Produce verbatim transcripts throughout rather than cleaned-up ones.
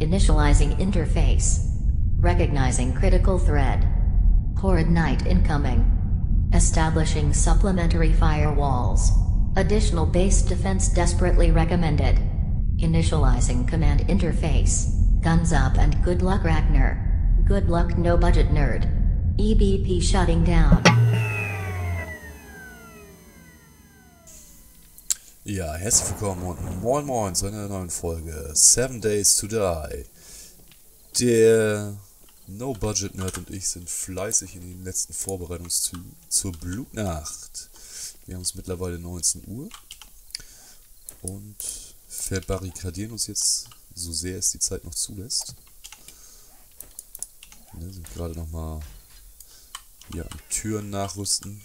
Initializing interface. Recognizing critical thread. Horde Knight incoming. Establishing supplementary firewalls. Additional base defense desperately recommended. Initializing command interface. Guns up and good luck Ragnar. Good luck No-Budget-Nerd. E B P shutting down. Ja, herzlich willkommen und moin moin zu einer neuen Folge seven Days to Die. Der No-Budget-Nerd und ich sind fleißig in den letzten Vorbereitungszügen zur Blutnacht. Wir haben es mittlerweile neunzehn Uhr und verbarrikadieren uns jetzt, so sehr es die Zeit noch zulässt. Wir sind gerade nochmal hier an Türen nachrüsten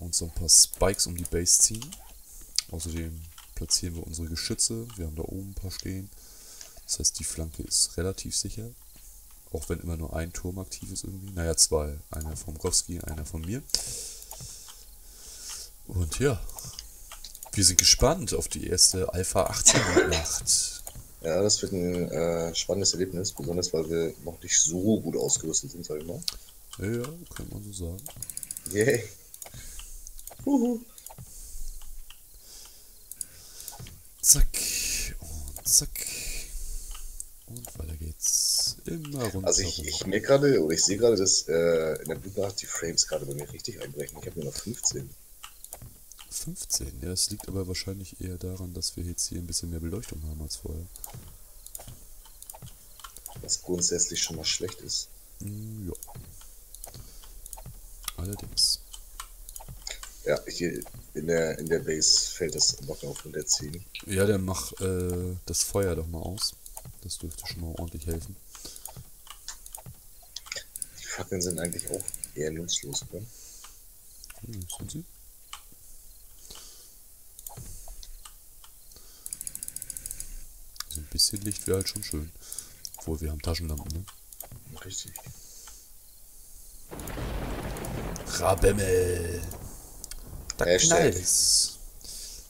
und so ein paar Spikes um die Base ziehen. Außerdem platzieren wir unsere Geschütze. Wir haben da oben ein paar stehen. Das heißt, die Flanke ist relativ sicher. Auch wenn immer nur ein Turm aktiv ist irgendwie. Naja, zwei. Einer vom Gowski, einer von mir. Und ja, wir sind gespannt auf die erste Alpha achtzehn Nacht. Ja, das wird ein äh, spannendes Erlebnis. Besonders, weil wir noch nicht so gut ausgerüstet sind, sag ich mal. Ja, kann man so sagen. Yay. Yeah. Uhu. Zack und zack und weiter geht's immer runter. Also ich, ich merke gerade oder ich sehe gerade, dass äh, in der Blutnacht die Frames gerade bei mir richtig einbrechen. Ich habe nur noch fünfzehn. fünfzehn? Ja, das liegt aber wahrscheinlich eher daran, dass wir jetzt hier ein bisschen mehr Beleuchtung haben als vorher. Was grundsätzlich schon mal schlecht ist. Ja. Allerdings. Ja, hier in der, in der Base fällt das Bock auf und erziehen. Ja, dann mach äh, das Feuer doch mal aus. Das dürfte schon mal ordentlich helfen. Die Fackeln sind eigentlich auch eher nutzlos, oder? Hm, sind sie? So ein bisschen Licht wäre halt schon schön. Obwohl, wir haben Taschenlampen, ne? Richtig. Rabemmel! Hashtag. Der ist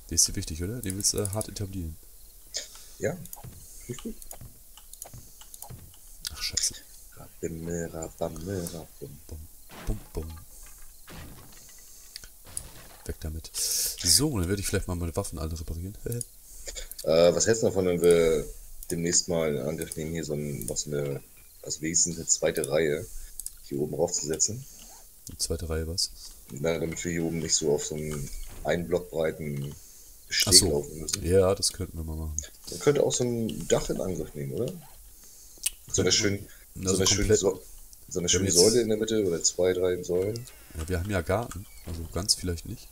dir wichtig, oder? Den willst du äh, hart etablieren. Ja, richtig. Ach, scheiße. Weg damit. So, dann werde ich vielleicht mal meine Waffen alle reparieren. äh, was hältst du davon, wenn wir demnächst mal in Angriff nehmen, hier so ein, was eine, was wenigstens eine zweite Reihe hier oben raufzusetzen? Eine zweite Reihe was? Na, damit wir hier oben nicht so auf so einen einen Block breiten Steg so laufen müssen. Ja, das könnten wir mal machen. Man könnte auch so ein Dach in Angriff nehmen, oder? So eine, schön, also so eine schöne, so, so eine schöne Säule in der Mitte oder zwei, drei Säulen. Ja, wir haben ja Garten, also ganz vielleicht nicht.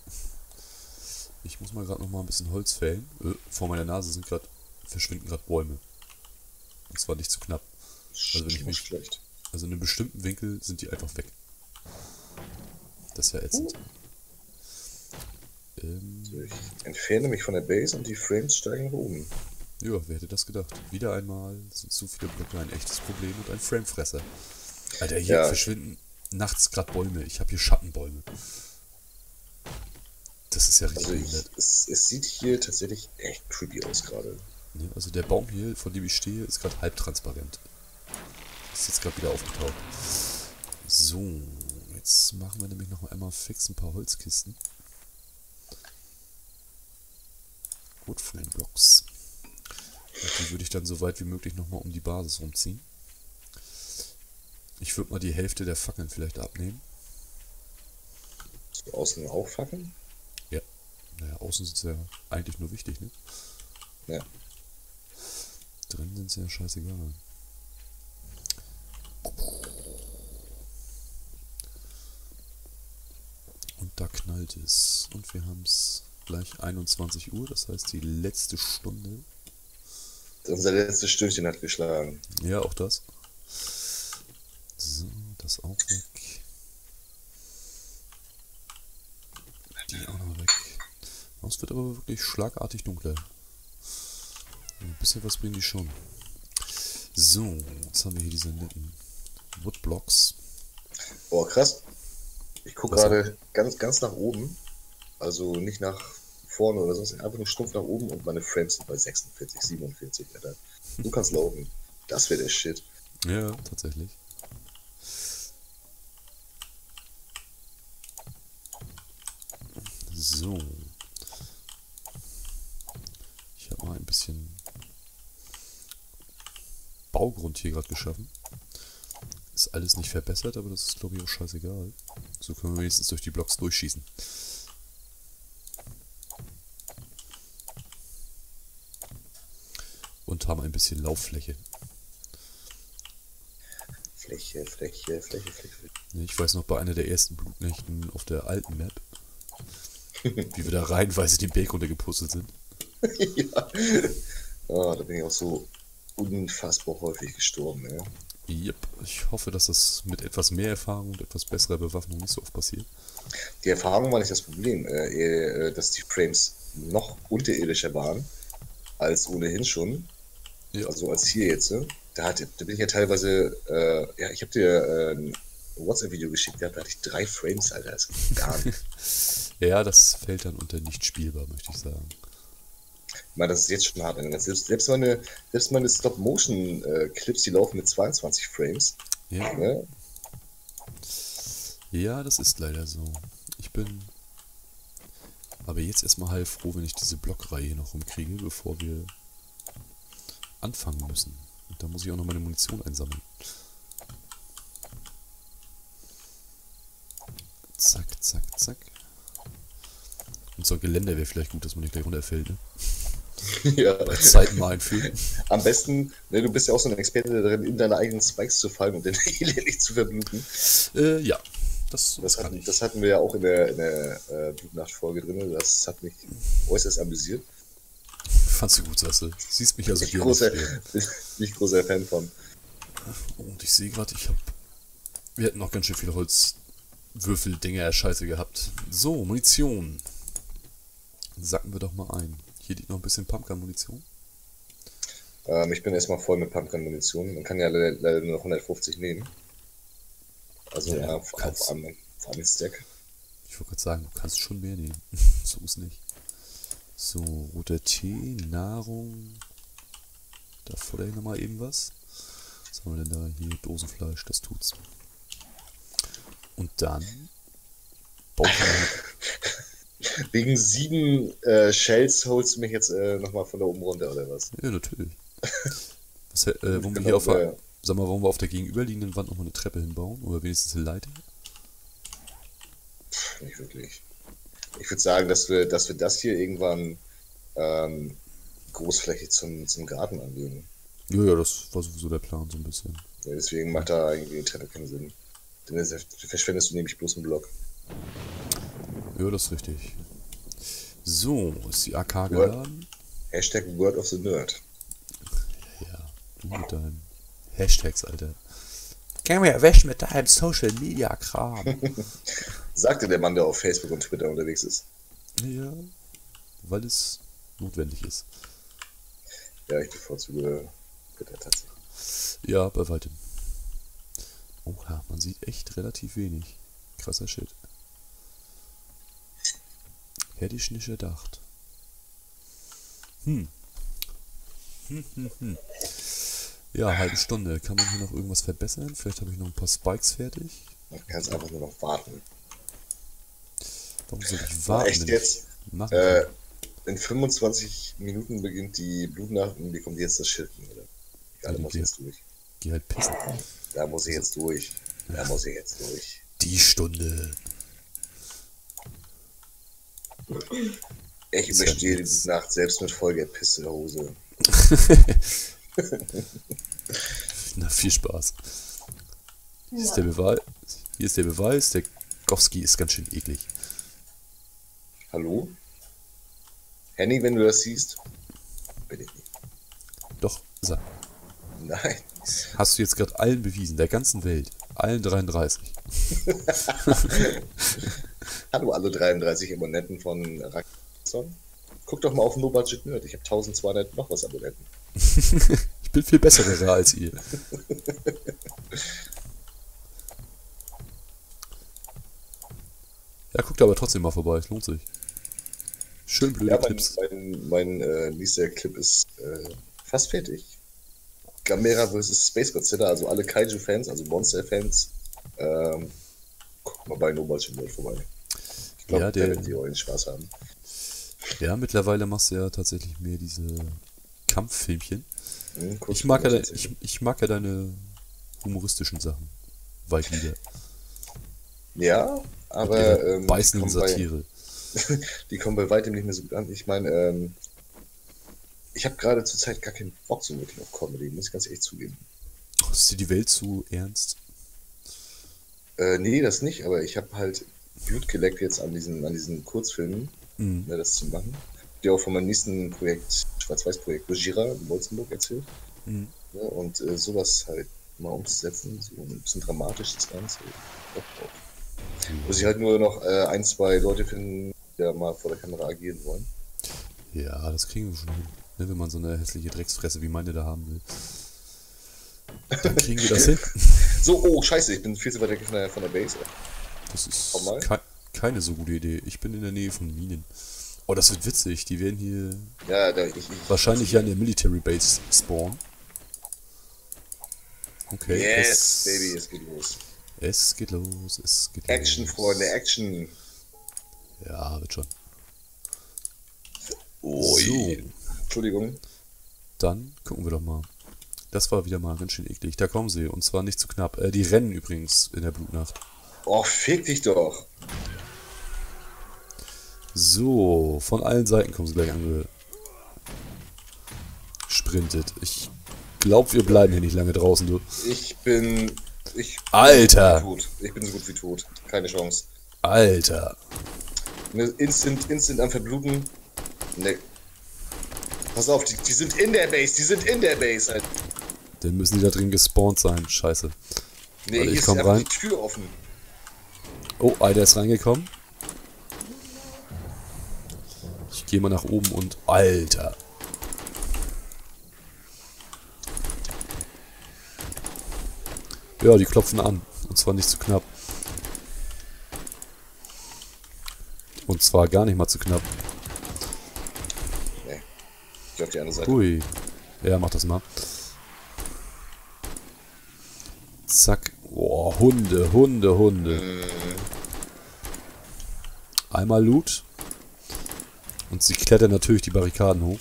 Ich muss mal gerade noch mal ein bisschen Holz fällen. Äh, vor meiner Nase sind grad, verschwinden gerade Bäume. Und zwar nicht zu knapp. Also, wenn ich mich, also in einem bestimmten Winkel sind die einfach weg. Das ist ja ätzend. Ähm, so, ich entferne mich von der Base und die Frames steigen nach oben. Ja, wer hätte das gedacht? Wieder einmal sind zu viele Blöcke ein echtes Problem und ein Framefresser. Alter, hier ja, verschwinden nachts gerade Bäume. Ich habe hier Schattenbäume. Das ist ja richtig. Also ich, es, es sieht hier tatsächlich echt creepy aus gerade. Ja, also der Baum hier, von dem ich stehe, ist gerade halbtransparent. Ist jetzt gerade wieder aufgetaucht. So. Jetzt machen wir nämlich noch einmal fix ein paar Holzkisten. Wood Frame Blocks. Die würde ich dann so weit wie möglich nochmal um die Basis rumziehen. Ich würde mal die Hälfte der Fackeln vielleicht abnehmen. So, außen auch Fackeln? Ja. Naja, außen sind sie ja eigentlich nur wichtig, ne? Ja. Drin sind sie ja scheißegal. Da knallt es. Und wir haben es gleich einundzwanzig Uhr, das heißt die letzte Stunde. Unser letztes Stündchen hat geschlagen. Ja, auch das. So, das auch weg. Die auch noch weg. Es wird aber wirklich schlagartig dunkler. Ein bisschen was bringen die schon. So, jetzt haben wir hier diese netten Woodblocks. Boah, krass. Ich gucke gerade ganz, ganz nach oben, also nicht nach vorne oder sonst, einfach nur stumpf nach oben und meine Frames sind bei sechsundvierzig, siebenundvierzig, Alter. Lukas Logan. Das wäre der Shit. Ja, tatsächlich. So. Ich habe mal ein bisschen Baugrund hier gerade geschaffen. Ist alles nicht verbessert, aber das ist, glaube ich, auch scheißegal. So können wir wenigstens durch die Blocks durchschießen. Und haben ein bisschen Lauffläche. Fläche, Fläche, Fläche, Fläche. Ich weiß noch, bei einer der ersten Blutnächten auf der alten Map, wie wir da reihenweise den Berg runtergepustelt sind. Ja. Oh, da bin ich auch so unfassbar häufig gestorben, ja. Yep. Ich hoffe, dass das mit etwas mehr Erfahrung und etwas besserer Bewaffnung nicht so oft passiert. Die Erfahrung war nicht das Problem, äh, dass die Frames noch unterirdischer waren als ohnehin schon. Ja. Also als hier jetzt. Ne? Da, hatte, da bin ich ja teilweise, äh, ja, ich habe dir äh, ein WhatsApp-Video geschickt, da hatte ich drei Frames, Alter, das geht gar nicht. Ja, das fällt dann unter nicht spielbar, möchte ich sagen. Ich meine, das ist jetzt schon hart. Selbst, selbst meine, selbst meine Stop-Motion-Clips, die laufen mit zweiundzwanzig Frames. Ja. Ne? Ja, das ist leider so. Ich bin aber jetzt erstmal halb froh, wenn ich diese Blockreihe noch rumkriege, bevor wir anfangen müssen. Und da muss ich auch noch meine Munition einsammeln. Zack, zack, zack. Und so ein Geländer wäre vielleicht gut, dass man nicht gleich runterfällt, ne? Ja. Bei Zeiten mal einfühlen. Am besten, ne, du bist ja auch so ein Experte darin, in deine eigenen Spikes zu fallen und den nicht zu verbluten. Äh, ja, das, das, kann hatten, ich. das hatten wir ja auch in der, in der äh, Blutnacht-Folge drin. Das hat mich äußerst amüsiert. Fandst du gut, Sasse. Siehst mich also nicht großer, nicht großer Fan von. Und ich sehe gerade, ich habe... Wir hatten noch ganz schön viele Holzwürfel-Dinger, ja, Scheiße gehabt. So, Munition. Sacken wir doch mal ein. Hier liegt noch ein bisschen Pumpgun-Munition. Ähm, ich bin erstmal voll mit Pumpgun-Munition. Man kann ja le leider nur noch hundertfünfzig nehmen. Also ja, auf, auf einem Stack. Ich wollte gerade sagen, du kannst schon mehr nehmen. So ist nicht. So, roter Tee, Nahrung. Da vorne nochmal eben was. Was haben wir denn da? Hier, Dosenfleisch, das tut's. Und dann... Wegen sieben äh, Shells holst du mich jetzt äh, nochmal von da oben runter, oder was? Ja, natürlich. Was, äh, äh, wollen wir hier auf der, ja. Sag mal, wollen wir auf der gegenüberliegenden Wand nochmal eine Treppe hinbauen? Oder wenigstens eine Leiter? Pff, nicht wirklich. Ich würde sagen, dass wir, dass wir das hier irgendwann ähm, großflächig zum, zum Garten anlegen. Ja, ja, das war sowieso der Plan, so ein bisschen. Ja, deswegen macht da irgendwie die Treppe keinen Sinn. Denn das verschwendest du nämlich bloß einen Block. Ja, das ist richtig. So, ist die A K geladen? Hashtag Word of the Nerd. Ja, du mit deinen Hashtags, Alter. Geh mir weg mit deinem Social Media Kram. Sagte der Mann, der auf Facebook und Twitter unterwegs ist. Ja, weil es notwendig ist. Ja, ich bevorzuge Twitter tatsächlich. Ja, bei weitem. Oha, man sieht echt relativ wenig. Krasser Shit. Hätte ich nicht gedacht. Hm. Hm, hm, hm. Ja, halbe Stunde. Kann man hier noch irgendwas verbessern? Vielleicht habe ich noch ein paar Spikes fertig. Man kann es einfach nur noch warten. Warum soll ich warten? Echt jetzt? Äh, in fünfundzwanzig Minuten beginnt die Blutnacht und wir kommen jetzt das Schilden, oder? Egal, da muss ich jetzt durch. Geh halt pissen. Da muss ich jetzt durch. Da muss ich jetzt durch. Die Stunde. Ich überstehe diese Nacht selbst mit vollgepiste Hose. Na, viel Spaß. Hier ist der Beweis. Hier ist der Beweis. Der Gowski ist ganz schön eklig. Hallo? Henning, wenn du das siehst, bin ich nicht. Doch, sag. Nein. Hast du jetzt gerade allen bewiesen, der ganzen Welt. Allen dreiunddreißig. Hallo alle dreiunddreißig Abonnenten von Rackson. Guck doch mal auf No-Budget-Nerd, ich habe zwölfhundert noch was Abonnenten. Ich bin viel besserer als ihr. Ja, guckt aber trotzdem mal vorbei, es lohnt sich. Schön blöde ja, mein, Clips. Mein, mein, mein äh, nächster Clip ist äh, fast fertig. Gamera versus Space Godzilla, also alle Kaiju-Fans, also Monster-Fans, ähm, guckt mal bei No-Budget-Nerd vorbei. Ich glaube, ja, der wird euren Spaß haben. Ja, mittlerweile machst du ja tatsächlich mehr diese Kampffilmchen. Mhm, ich, mag ja, ich, ich mag ja deine humoristischen Sachen. Weit wieder. Ja, aber... Ähm, beißenden Satire. Bei, die kommen bei weitem nicht mehr so gut an. Ich meine, ähm, ich habe gerade zur Zeit gar keinen Bock so wirklich auf Comedy, muss ich ganz ehrlich zugeben. Oh, ist dir die Welt zu ernst? Äh, nee, das nicht, aber ich habe halt Blut geleckt jetzt an diesen, an diesen Kurzfilmen, mhm. ne, das zu machen. Die auch von meinem nächsten Projekt, Schwarz-Weiß-Projekt, Gojira in Bolzenburg erzählt. Mhm. Ja, und äh, sowas halt mal umzusetzen, so ein bisschen dramatisch das Ganze. Doch, doch. Mhm. Muss ich halt nur noch äh, ein, zwei Leute finden, die da mal vor der Kamera agieren wollen. Ja, das kriegen wir schon hin. Ne, wenn man so eine hässliche Drecksfresse wie meine da haben will. Dann kriegen wir das hin. So, oh, scheiße, ich bin viel zu weit weg von der, von der Base. Das ist ke keine so gute Idee. Ich bin in der Nähe von Minen. Oh, das wird witzig. Die werden hier ja, da, ich, ich, wahrscheinlich ja in der Military Base spawnen. Okay. Yes, es, Baby, es geht los. Es geht los, es geht Action, los. Action, Freunde, Action. Ja, wird schon. Oh, so. Entschuldigung. Dann gucken wir doch mal. Das war wieder mal ganz schön eklig. Da kommen sie, und zwar nicht zu knapp. Äh, die rennen übrigens in der Blutnacht. Oh, fick dich doch. So, von allen Seiten kommen sie gleich angesprintet. Ich glaube, wir bleiben hier nicht lange draußen, du. Ich bin... Ich Alter! Bin so gut. Ich bin so gut wie tot. Keine Chance. Alter! Instant, instant am Verbluten. Ne. Pass auf, die, die sind in der Base, die sind in der Base, Alter. Dann müssen die da drin gespawnt sein, scheiße. Nee, Warte, hier ich komm ist rein. Die Tür offen. Oh, Alter ist reingekommen. Ich gehe mal nach oben und... Alter! Ja, die klopfen an. Und zwar nicht zu knapp. Und zwar gar nicht mal zu knapp. Auf die andere Seite. Ui. Ja, mach das mal. Zack. Oh, Hunde, Hunde, Hunde. Mm. Einmal Loot. Und sie klettern natürlich die Barrikaden hoch.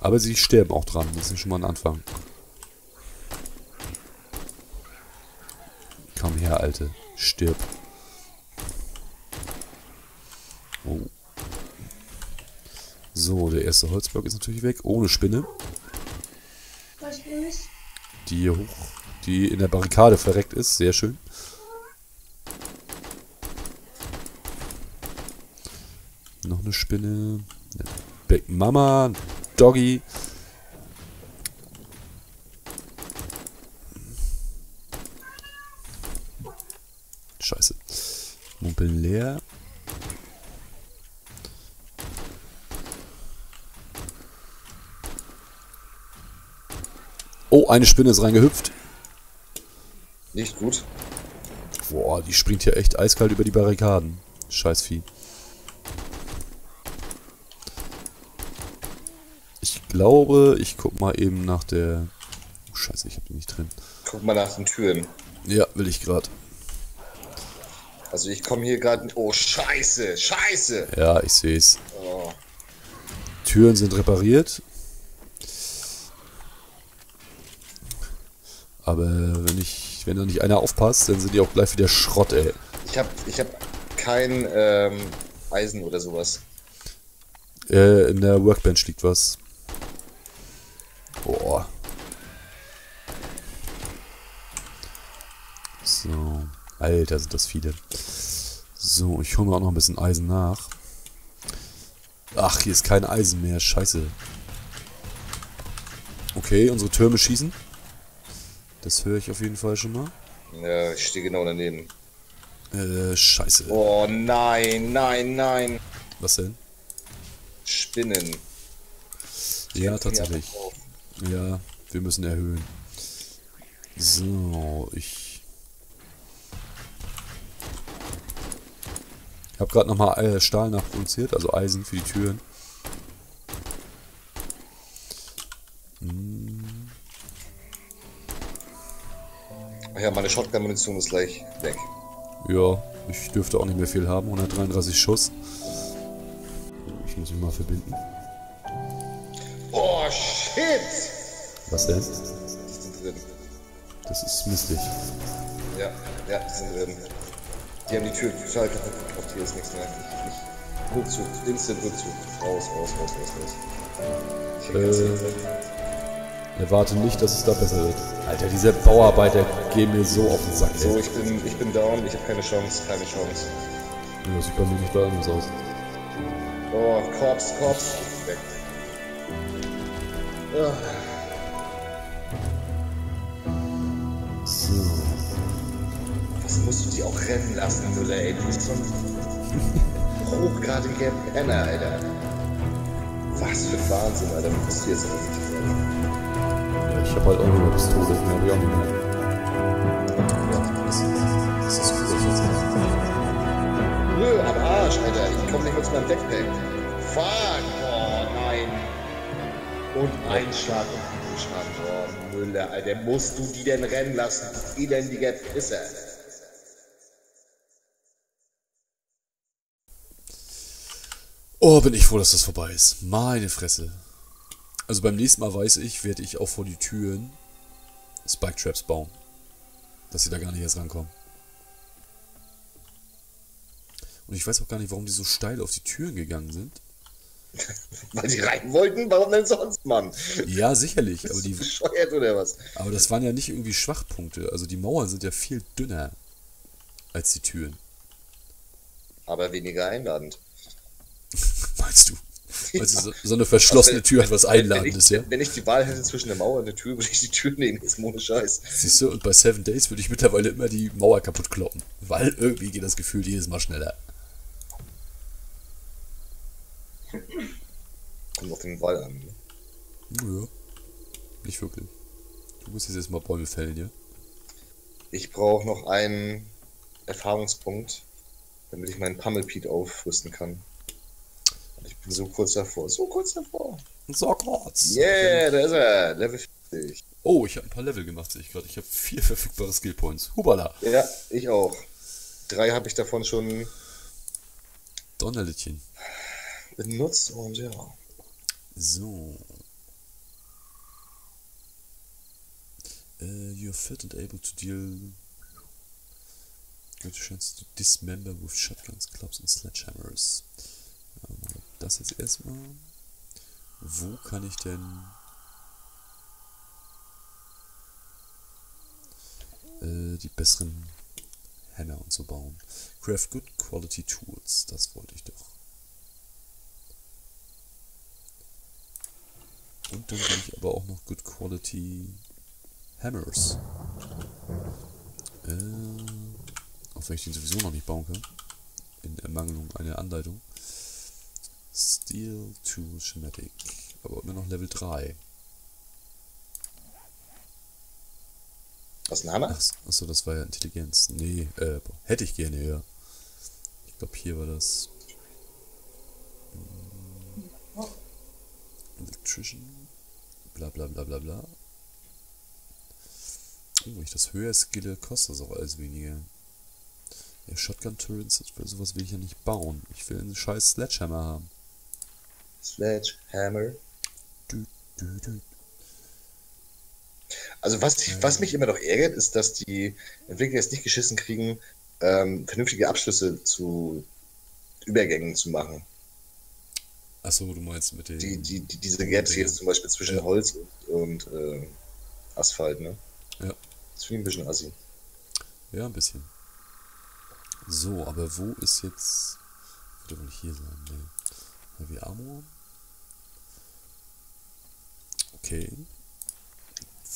Aber sie sterben auch dran. Das ist schon mal ein Anfang. Komm her, Alte. Stirb. Oh. So, der erste Holzblock ist natürlich weg, ohne Spinne. Was ist? Die hier hoch, die in der Barrikade verreckt ist, sehr schön. Noch eine Spinne. Big Mama, Doggy. Scheiße. Mumpel leer. Oh, eine Spinne ist reingehüpft. Nicht gut. Boah, die springt hier echt eiskalt über die Barrikaden. Scheiß Vieh. Ich glaube, ich guck mal eben nach der... Oh, scheiße, ich hab die nicht drin. Guck mal nach den Türen. Ja, will ich gerade. Also ich komme hier gerade... Oh, scheiße, scheiße. Ja, ich seh's. Oh. Türen sind repariert. Aber wenn ich, wenn da nicht einer aufpasst, dann sind die auch gleich wieder Schrott, ey. Ich hab, ich hab kein ähm, Eisen oder sowas. Äh, in der Workbench liegt was. Boah. So. Alter, sind das viele. So, ich hole mir auch noch ein bisschen Eisen nach. Ach, hier ist kein Eisen mehr. Scheiße. Okay, unsere Türme schießen. Das höre ich auf jeden Fall schon mal. Ja, ich stehe genau daneben. Äh, scheiße. Oh nein, nein, nein. Was denn? Spinnen. Ja, tatsächlich. Ja, wir müssen erhöhen. So, ich... Ich habe gerade nochmal Stahl nachproduziert, also Eisen für die Türen. Hm. ja, meine Shotgun-Munition ist gleich weg. Ja, ich dürfte auch nicht mehr viel haben. hundertdreiunddreißig Schuss. Ich muss mich mal verbinden. Oh, shit! Was denn? Die sind drin. Das ist mistig. Ja, ja, die sind drin. Die haben die Tür total kaputt gemacht. Hier ist nichts mehr. Ich, ich, Rückzug, instant Rückzug. Raus, raus, raus, raus, raus. Ich äh, erwarte nicht, dass es da besser wird. Alter, diese Bauarbeiter gehen mir so auf den Sack. So, ey. ich bin, ich bin down. Ich habe keine Chance, keine Chance. Ja, sieht bei mir nicht da anders aus. Oh, Korps, Korps. Weg. Ja. So. Was musst du dich auch retten lassen, Müller, ey? Du bist so ein hochgradiger Penner, Alter. Was für Wahnsinn, Alter. Du bist hier so richtig. Ja, ich hab halt auch nur eine Pistole, ich hab ja auch nicht mehr. Das ist gut, das ist gut. Nö, am Arsch, Alter. Ich komm nicht mehr zu meinem Deckpack. Fuck! Oh, nein. Und ein Schlag und ein Schlag. Oh, Müller, Alter, musst du die denn rennen lassen? Elendiger Pisser. Oh, bin ich froh, dass das vorbei ist. Meine Fresse. Also beim nächsten Mal, weiß ich, werde ich auch vor die Türen Spike Traps bauen. Dass sie da gar nicht erst rankommen. Und ich weiß auch gar nicht, warum die so steil auf die Türen gegangen sind. Weil die rein wollten, warum denn sonst, Mann? Ja, sicherlich. Aber die bescheuert oder was? Aber das waren ja nicht irgendwie Schwachpunkte. Also die Mauern sind ja viel dünner als die Türen. Aber weniger einladend. Meinst du? Meinst du, so, so eine verschlossene Tür hat was Einladendes, ja? Wenn ich die Wahl hätte zwischen der Mauer und der Tür, würde ich die Tür nehmen. Das ist ohne Scheiß. Siehst du, und bei Seven Days würde ich mittlerweile immer die Mauer kaputt kloppen. Weil irgendwie geht das Gefühl jedes Mal schneller. Kommt auf den Wall an, ne? Ja, nicht wirklich. Du musst jetzt erstmal Bäume fällen, ja? Ich brauche noch einen Erfahrungspunkt, damit ich meinen Pummelpeed aufrüsten kann. Ich bin so kurz davor, so kurz davor. So kurz! Yeah, da ist er! Level fünfzig. Oh, ich habe ein paar Level gemacht, sehe ich gerade. Ich habe vier verfügbare Skillpoints. Hubala! Ja, ich auch. Drei habe ich davon schon... Donnerlittchen. Benutzt und ja. So. Uh, you're fit and able to deal. Good chance to dismember with shotguns, clubs and sledgehammers. Aber das jetzt erstmal. Wo kann ich denn? Uh, die besseren Hämmer und so bauen. Craft good quality tools, das wollte ich doch. Und dann habe ich aber auch noch Good Quality Hammers. Äh, auch wenn ich den sowieso noch nicht bauen kann. In Ermangelung einer Anleitung. Steel Tool Schematic. Aber immer noch Level drei. Was ist ein Hammer? Ach, achso, das war ja Intelligenz. Nee, äh, hätte ich gerne, ja. Ich glaube, hier war das. Electrician, bla bla bla bla bla. Oh, wenn ich das höher skille, kostet das auch alles weniger. Ja, Shotgun-Turrets, sowas will ich ja nicht bauen. Ich will einen scheiß Sledgehammer haben. Sledgehammer. Du, du, du. Also was, ich, was mich immer noch ärgert, ist, dass die Entwickler es nicht geschissen kriegen, ähm, vernünftige Abschlüsse zu Übergängen zu machen. Achso, du meinst mit den... Die, die, die, diese Gaps hier jetzt zum Beispiel zwischen ja. Holz und, und äh, Asphalt, ne? Ja. Das finde ich ein bisschen assi. Ja, ein bisschen. So, aber wo ist jetzt... Würde wohl hier sein, ne? Heavy Armor. Okay.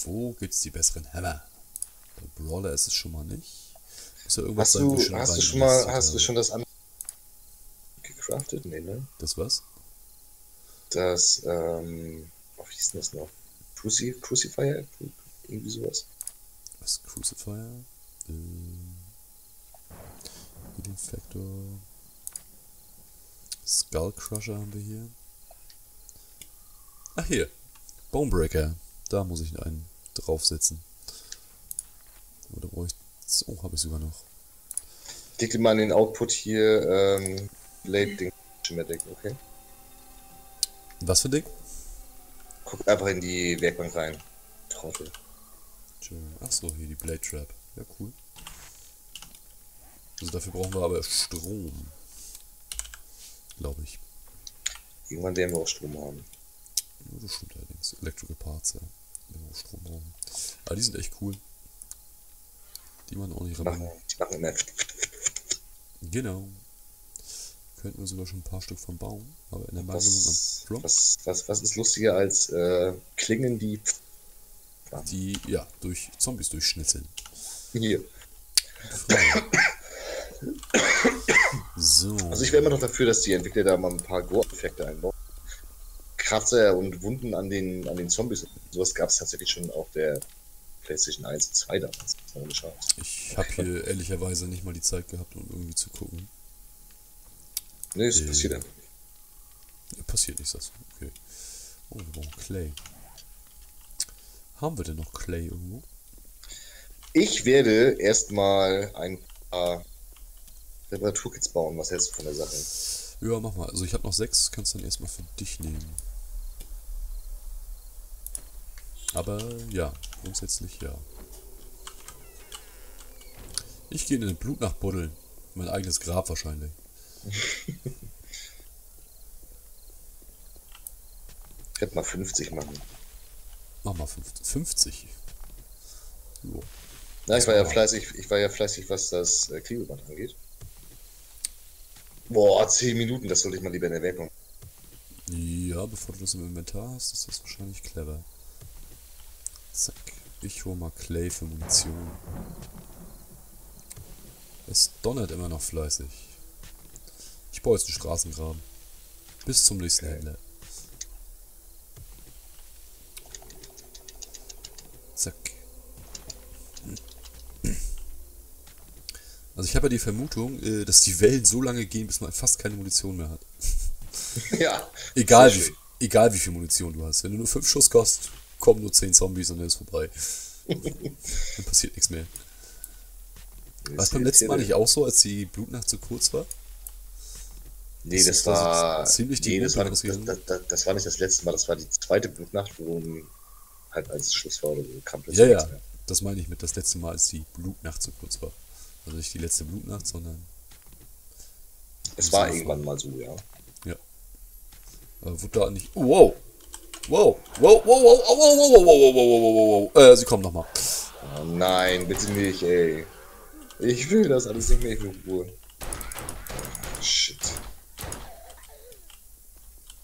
Wo gibt's die besseren Hammer? Bei Brawler ist es schon mal nicht. Muss ja irgendwas hast sein, wo du, schon hast du schon mal, hast du schon das andere gecraftet? Nee, ne? Das was? Das, ähm, wie hieß denn das noch? Cruci Crucifier? Irgendwie sowas. Was? Crucifier? Ähm. Healing Factor. Skull Crusher haben wir hier. Ach, hier. Bonebreaker. Da muss ich einen draufsetzen. Oder brauche ich das? Oh, habe ich sogar noch. Klicke mal in den Output hier, ähm, Blade-Ding, Schematic, okay. Was für Ding? Guck einfach in die Werkbank rein. Trottel. Achso, hier die Blade Trap. Ja, cool. Also dafür brauchen wir aber Strom. Glaube ich. Irgendwann werden wir auch Strom haben. Ja, das stimmt allerdings. Electrical Parts, ja. Werden wir auch Strom haben. Aber die sind echt cool. Die machen auch nicht ran. Die machen immer. Genau. Könnten wir sogar schon ein paar Stück von bauen. Aber in der Mangelung an Plop. Was, was, was ist lustiger als äh, Klingen, die. Die, ja, durch Zombies durchschnitzeln. Hier. So. Also ich wäre immer noch dafür, dass die Entwickler da mal ein paar Gore-Effekte einbauen. Kratzer und Wunden an den, an den Zombies. Sowas gab es tatsächlich schon auf der PlayStation eins und zwei damals. Ich habe hier ehrlicherweise nicht mal die Zeit gehabt, um irgendwie zu gucken. Nee, das äh, passiert einfach nicht. Passiert nicht, das. Okay. Oh, wir brauchen Clay. Haben wir denn noch Clay irgendwo? Ich werde erstmal ein paar Reparaturkits bauen. Was hältst du von der Sache? Ja, mach mal. Also ich habe noch sechs, kannst du dann erstmal für dich nehmen. Aber ja, grundsätzlich ja. Ich gehe in den Blut nach buddeln. Mein eigenes Grab wahrscheinlich. Ich werde mal fünfzig machen. Mach mal fünfzig. Jo. Na, ich war ja fleißig, ich war ja fleißig, was das äh, Klebeband angeht. Boah, zehn Minuten, das sollte ich mal lieber in Erwägung. Ja, bevor du das im Inventar hast, ist das wahrscheinlich clever. Zack. Ich hole mal Clay für Munition. Es donnert immer noch fleißig. Ich baue jetzt einen Straßengraben. Bis zum nächsten okay. Händler. Zack. Also ich habe ja die Vermutung, dass die Wellen so lange gehen, bis man fast keine Munition mehr hat. Ja. Egal, wie, egal wie viel Munition du hast. Wenn du nur fünf Schuss kostet, kommen nur zehn Zombies und dann ist vorbei. Dann passiert nichts mehr. War es beim letzten Mal nicht auch so, als die Blutnacht zu kurz war? Nee, das, das war... war so ziemlich die nee, das, war nicht, das, das, das war nicht das letzte Mal, das war die zweite Blutnacht, wo... halt als Schluss war oder so, kam ja, ja, mehr. Das meine ich mit das letzte Mal, als die Blutnacht so kurz war. Also nicht die letzte Blutnacht, sondern... Es war irgendwann mal so, ja. Ja. Aber wurde da nicht... Wow! Wow! Wow! Wow! Wow! Wow! Wow! Wow! Wow! Wow! Wow! Wow! Äh, sie kommen nochmal. Oh nein, bitte nicht, ey. Ich will das alles nicht mehr, ich will Ruhe. Shit.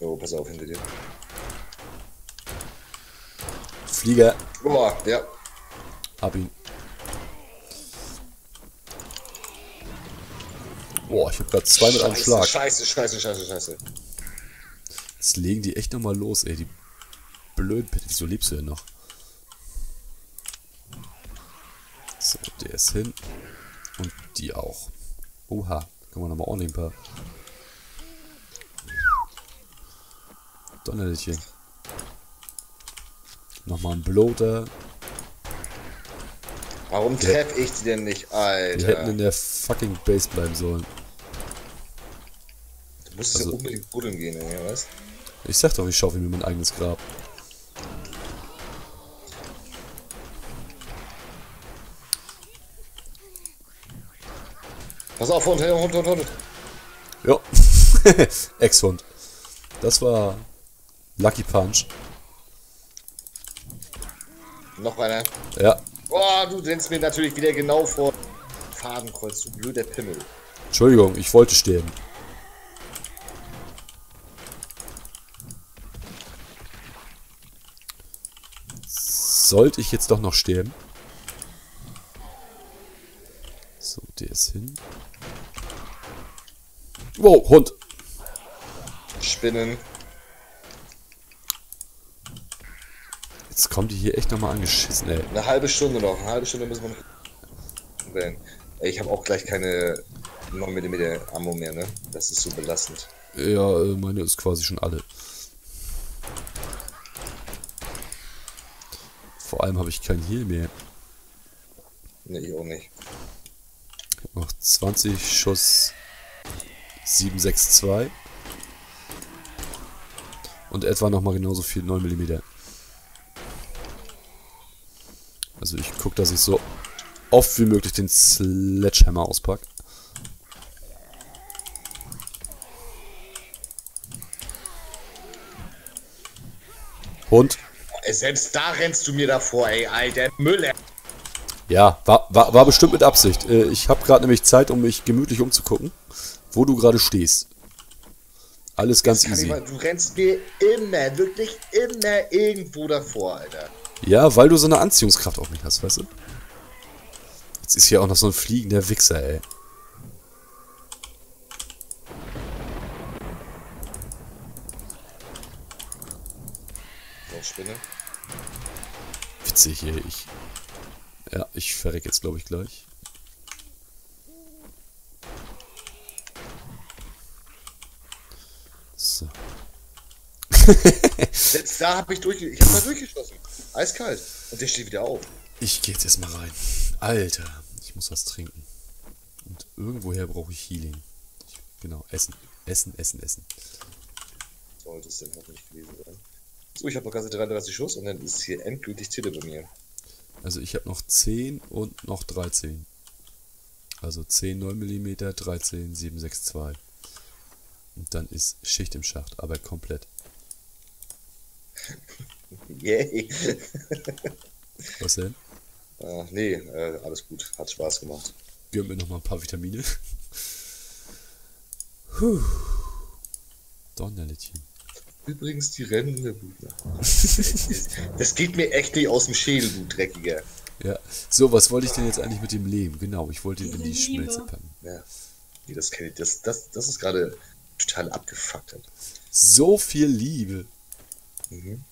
Oh, pass auf, hinter dir. Flieger. Boah, ja. Hab ihn. Boah, ich hab grad zwei mit einem Schlag. Scheiße, scheiße, scheiße, scheiße. Jetzt legen die echt nochmal los, ey. Die blöd, bitte. Wieso lebst du denn noch? So, der ist hin. Und die auch. Oha. Können wir nochmal auch nehmen, ein paar. Donnerlittchen. Nochmal ein Bloater. Warum treff ich die denn nicht, Alter? Die hätten in der fucking Base bleiben sollen. Du musst also, ja unbedingt buddeln gehen, ey, weißt du? Ich sag doch, ich schaufel mir mein eigenes Grab. Pass auf, Hund, Hund, Hund, Hund. Jo. Ex-Hund. Das war Lucky Punch. Noch einer. Ja. Boah, du rennst mir natürlich wieder genau vor Fadenkreuz, du blöder Pimmel. Entschuldigung, ich wollte sterben. Sollte ich jetzt doch noch sterben? So, der ist hin. Wow, Hund. Spinnen. Jetzt kommen die hier echt nochmal angeschissen, ey. Eine halbe Stunde noch, eine halbe Stunde müssen wir noch... Ey, ich habe auch gleich keine neun Millimeter Ammo mehr, ne? Das ist so belastend. Ja, meine ist quasi schon alle. Vor allem habe ich kein Heal mehr. Ne, ich auch nicht. Noch zwanzig Schuss sieben sechs zwei. Und etwa nochmal genauso viel neun Millimeter. Also ich gucke, dass ich so oft wie möglich den Sledgehammer auspacke. Und? Selbst da rennst du mir davor, ey, alter Müller. Ja, war, war, war bestimmt mit Absicht. Ich habe gerade nämlich Zeit, um mich gemütlich umzugucken, wo du gerade stehst. Alles ganz easy. Mal, du rennst mir immer, wirklich immer irgendwo davor, Alter. Ja, weil du so eine Anziehungskraft auf mich hast, weißt du? Jetzt ist hier auch noch so ein fliegender Wichser, ey. Spinne. Witzig, ey. Ich, ja, ich verreck jetzt, glaube ich, gleich. So. Selbst da habe ich durchge... Ich habe mal durchgeschossen. Eiskalt. Und der steht wieder auf. Ich gehe jetzt erstmal rein. Alter, ich muss was trinken. Und irgendwoher brauche ich Healing. Ich, genau, Essen. Essen, Essen, Essen. Sollte es denn hoffentlich gewesen sein. So, ich habe noch ganze dreiunddreißig Schuss und dann ist hier endgültig Tille bei mir. Also ich habe noch zehn und noch dreizehn. Also zehn neun Millimeter, dreizehn sieben sechs zwei. Und dann ist Schicht im Schacht, aber komplett. Yay! Was denn? Äh, nee, äh, alles gut. Hat Spaß gemacht. Gönn mir nochmal ein paar Vitamine. Puh. Donnerlittchen. Übrigens die Rennen der Blutner. Das geht mir echt nicht aus dem Schädel, du Dreckiger. Ja, so, was wollte ich denn jetzt eigentlich mit dem Lehm? Genau, ich wollte ihn in die Schmelze packen. Ja, nee, das kenne ich. Das, das, das ist gerade total abgefuckt. So viel Liebe. Mhm.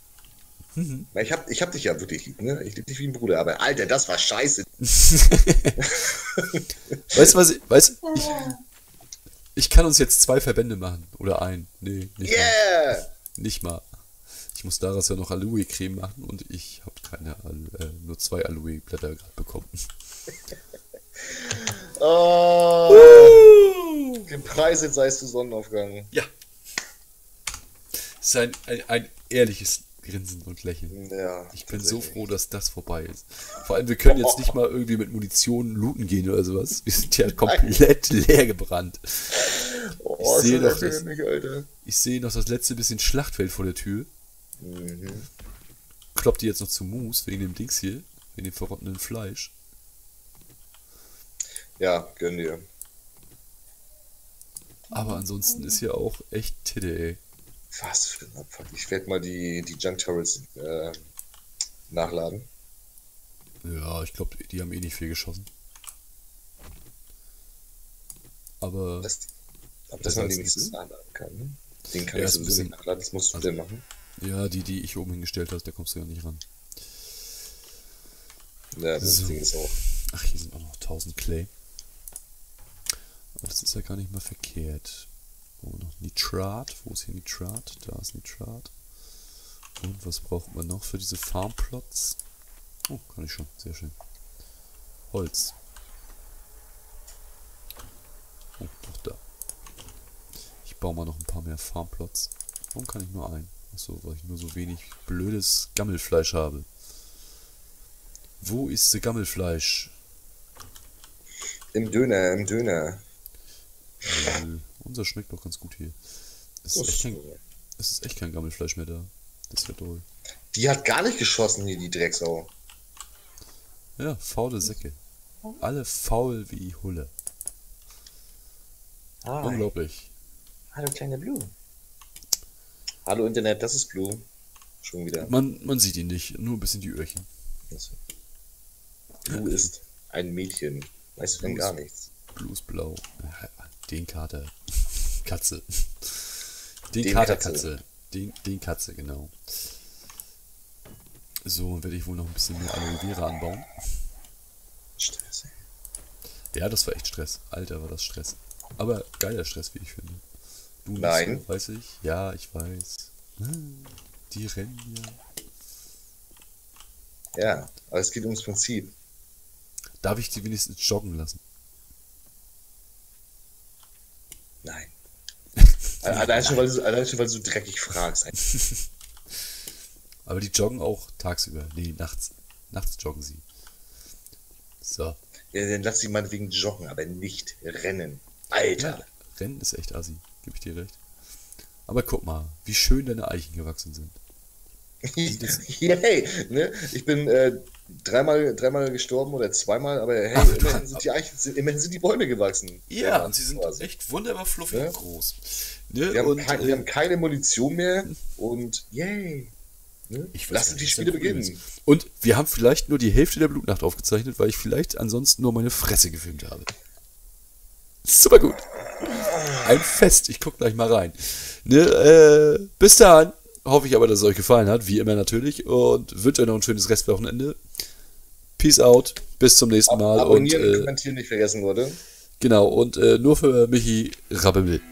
Mhm. Ich, hab, ich hab dich ja wirklich lieb, ne? Ich lieb dich wie ein Bruder, aber Alter, das war scheiße. Weißt du, was ich... Weißt, ich, ich kann uns jetzt zwei Verbände machen. Oder einen. Nee, nicht yeah. mal. Nicht mal. Ich muss daraus ja noch Aloe-Creme machen und ich habe keine, äh, nur zwei Aloe-Blätter gerade bekommen. Oh, uh. Den Preis jetzt heißt du Sonnenaufgang. Ja. Es ist ein, ein, ein ehrliches Grinsen und Lächeln. Ja, ich bin so froh, dass das vorbei ist. Vor allem, wir können jetzt nicht mal irgendwie mit Munition looten gehen oder sowas. Wir sind ja komplett leer gebrannt. Oh, ich sehe noch, seh noch das letzte bisschen Schlachtfeld vor der Tür. Mhm. Kloppt die jetzt noch zu Moos wegen dem Dings hier, wegen dem verrottenen Fleisch. Ja, gönn dir. Aber ansonsten ist hier auch echt Titte, ey. Was für ein Abfuck. Ich werde mal die, die Junk Turrets äh, nachladen. Ja, ich glaube, die haben eh nicht viel geschossen. Aber... Das, aber dass man die nicht so nachladen kann, ne? Den kann ja, ich so ein bisschen nachladen, das musst du also, denn machen. Ja, die, die ich oben hingestellt habe, da kommst du ja nicht ran. Ja, das so. Ding ist auch... Ach, hier sind auch noch tausend Clay. Aber das ist ja gar nicht mal verkehrt. Oh, noch Nitrat. Wo ist hier Nitrat? Da ist Nitrat. Und was braucht man noch für diese Farmplots? Oh, kann ich schon. Sehr schön. Holz. Oh, noch da. Ich baue mal noch ein paar mehr Farmplots. Warum kann ich nur einen? Achso, weil ich nur so wenig blödes Gammelfleisch habe. Wo ist das Gammelfleisch? Im Döner, im Döner. Äh, Unser schmeckt doch ganz gut hier. Es ist, echt kein, es ist echt kein Gammelfleisch mehr da. Das wäre toll. Die hat gar nicht geschossen hier, die Drecksau. Ja, faule Säcke. Alle faul wie Hulle. Hi. Unglaublich. Hallo, kleine Blue. Hallo, Internet, das ist Blue. Schon wieder. Man, man sieht ihn nicht, nur ein bisschen die Öhrchen. Blue ja. ist ein Mädchen. Weißt du denn gar nichts? Blue ist blau. Den Kater. Katze. Den, den Kater Katze. Katze. Den, den Katze, genau. So, dann werde ich wohl noch ein bisschen mehr Aloe Vera anbauen. Stress, ey. Ja, das war echt Stress. Alter, war das Stress. Aber geiler Stress, wie ich finde. Du Nein. Nicht, weiß ich. Ja, ich weiß. Die rennen hier. Ja, aber es geht ums Prinzip. Darf ich die wenigstens joggen lassen? Nein. Allein schon, weil du, allein schon, weil du so dreckig fragst. Aber die joggen auch tagsüber. Nee, nachts. Nachts joggen sie. So. Ja, dann lass sie meinetwegen joggen, aber nicht rennen. Alter. Ja, rennen ist echt assi. Gebe ich dir recht. Aber guck mal, wie schön deine Eichen gewachsen sind. Hey, ne? Ich bin äh, dreimal, dreimal gestorben oder zweimal, aber hey, Ach, immerhin, sind die Eichen, sind, immerhin sind die Bäume gewachsen. Ja, ja, und sie sind quasi echt wunderbar fluffig, ne? Und groß. Ne? Wir, haben und, kein, wir äh, haben keine Munition mehr und yay. Ne? Lassen die Spiele beginnen. Und wir haben vielleicht nur die Hälfte der Blutnacht aufgezeichnet, weil ich vielleicht ansonsten nur meine Fresse gefilmt habe. Super gut. Ein Fest. Ich guck gleich mal rein. Ne, äh, bis dahin. Hoffe ich aber, dass es euch gefallen hat. Wie immer natürlich. Und wünsche euch noch ein schönes Restwochenende. Peace out. Bis zum nächsten Mal. Abonnieren und äh, kommentieren nicht vergessen, Leute. Genau. Und äh, nur für Michi Rabbel.